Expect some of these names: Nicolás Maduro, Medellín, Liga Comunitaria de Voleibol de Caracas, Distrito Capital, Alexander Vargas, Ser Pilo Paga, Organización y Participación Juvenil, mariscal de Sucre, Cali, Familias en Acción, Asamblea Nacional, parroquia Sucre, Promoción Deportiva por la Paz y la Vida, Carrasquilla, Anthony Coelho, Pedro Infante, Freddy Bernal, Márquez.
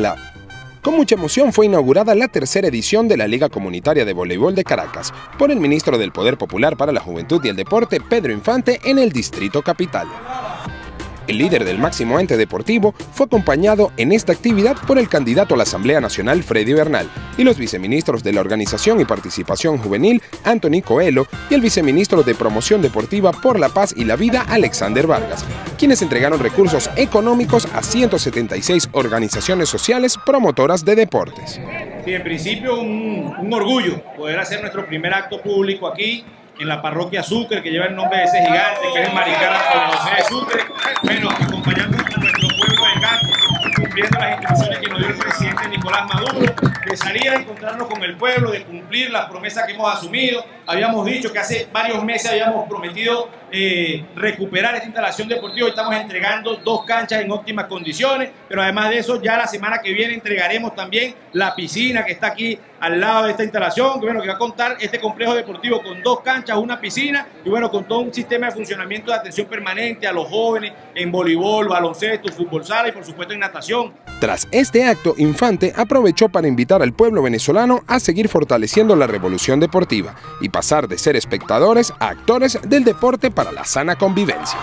Lab. Con mucha emoción fue inaugurada la tercera edición de la Liga Comunitaria de Voleibol de Caracas por el ministro del Poder Popular para la Juventud y el Deporte, Pedro Infante, en el Distrito Capital. El líder del máximo ente deportivo fue acompañado en esta actividad por el candidato a la Asamblea Nacional, Freddy Bernal, y los viceministros de la Organización y Participación Juvenil, Anthony Coelho, y el viceministro de Promoción Deportiva por la Paz y la Vida, Alexander Vargas, quienes entregaron recursos económicos a 176 organizaciones sociales promotoras de deportes. Sí, en principio un orgullo poder hacer nuestro primer acto público aquí, en la parroquia Sucre, que lleva el nombre de ese gigante, que es el mariscal de Sucre. Bueno, acompañando a nuestro pueblo de Caracas, cumpliendo las instrucciones que nos dio el presidente Nicolás Maduro, de salir a encontrarnos con el pueblo, de cumplir las promesas que hemos asumido. Habíamos dicho que hace varios meses habíamos prometido recuperar esta instalación deportiva. Hoy estamos entregando 2 canchas en óptimas condiciones, pero además de eso, ya la semana que viene entregaremos también la piscina que está aquí al lado de esta instalación, que, bueno, que va a contar este complejo deportivo con 2 canchas, una piscina y, bueno, con todo un sistema de funcionamiento de atención permanente a los jóvenes en voleibol, baloncesto, fútbol sala y, por supuesto, en natación. Tras este acto, Infante aprovechó para invitar al pueblo venezolano a seguir fortaleciendo la revolución deportiva y pasar de ser espectadores a actores del deporte para la sana convivencia.